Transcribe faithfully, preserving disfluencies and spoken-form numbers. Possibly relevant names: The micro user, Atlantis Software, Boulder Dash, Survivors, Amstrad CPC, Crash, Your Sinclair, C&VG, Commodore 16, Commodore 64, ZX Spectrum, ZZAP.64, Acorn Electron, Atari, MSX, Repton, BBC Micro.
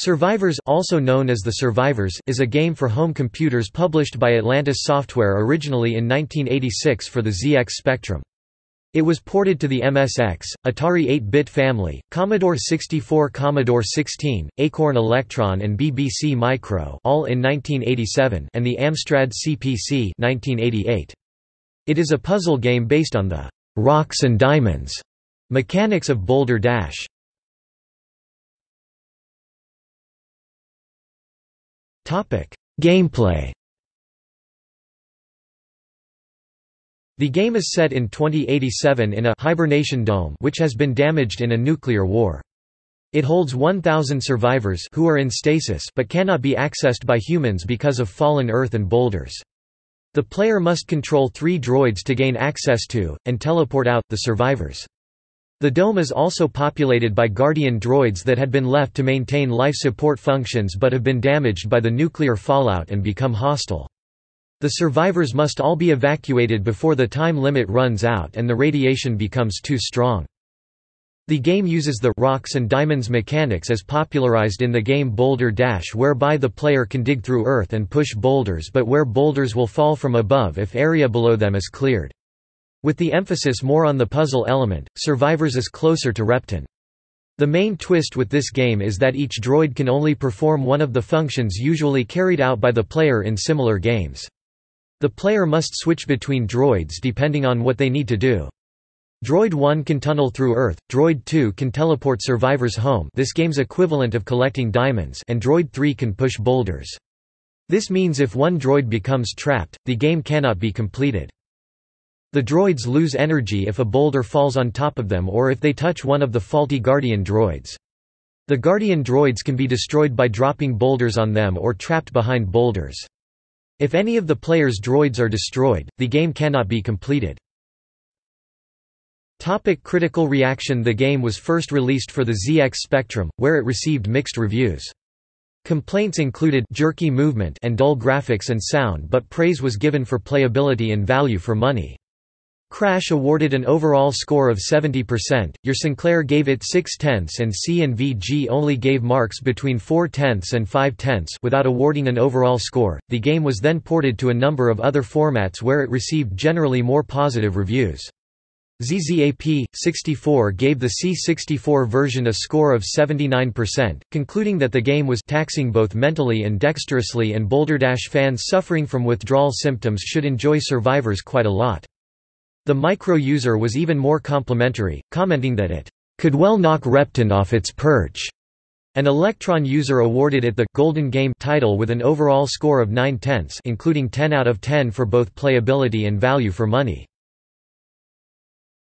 Survivors, also known as The Survivors, is a game for home computers published by Atlantis Software originally in nineteen eighty-six for the Z X Spectrum. It was ported to the M S X, Atari eight bit family, Commodore sixty-four, Commodore sixteen, Acorn Electron and B B C Micro, all in nineteen eighty-seven, and the Amstrad C P C nineteen eighty-eight. It is a puzzle game based on the rocks and diamonds mechanics of Boulder Dash. Topic: Gameplay. The game is set in twenty eighty-seven in a hibernation dome which has been damaged in a nuclear war. It holds one thousand survivors who are in stasis but cannot be accessed by humans because of fallen earth and boulders. The player must control three droids to gain access to, and teleport out, the survivors. The dome is also populated by guardian droids that had been left to maintain life support functions but have been damaged by the nuclear fallout and become hostile. The survivors must all be evacuated before the time limit runs out and the radiation becomes too strong. The game uses the rocks and diamonds mechanics as popularized in the game Boulder Dash, whereby the player can dig through earth and push boulders but where boulders will fall from above if area below them is cleared. With the emphasis more on the puzzle element, Survivors is closer to Repton. The main twist with this game is that each droid can only perform one of the functions usually carried out by the player in similar games. The player must switch between droids depending on what they need to do. Droid one can tunnel through Earth, Droid two can teleport survivors home, this game's equivalent of collecting diamonds, and Droid three can push boulders. This means if one droid becomes trapped, the game cannot be completed. The droids lose energy if a boulder falls on top of them or if they touch one of the faulty guardian droids. The guardian droids can be destroyed by dropping boulders on them or trapped behind boulders. If any of the player's droids are destroyed, the game cannot be completed. Topic: critical reaction. The game was first released for the Z X Spectrum, where it received mixed reviews. Complaints included jerky movement and dull graphics and sound, but praise was given for playability and value for money. Crash awarded an overall score of seventy percent, Your Sinclair gave it six tenths and C and V G only gave marks between four tenths and five tenths without awarding an overall score. The game was then ported to a number of other formats where it received generally more positive reviews. Z zap sixty-four gave the C sixty-four version a score of seventy-nine percent, concluding that the game was taxing both mentally and dexterously, and Boulder Dash fans suffering from withdrawal symptoms should enjoy Survivors quite a lot. The micro user was even more complimentary, commenting that it could well knock Repton off its perch. An Electron user awarded it the Golden Game title with an overall score of nine tenths, including ten out of ten for both playability and value for money.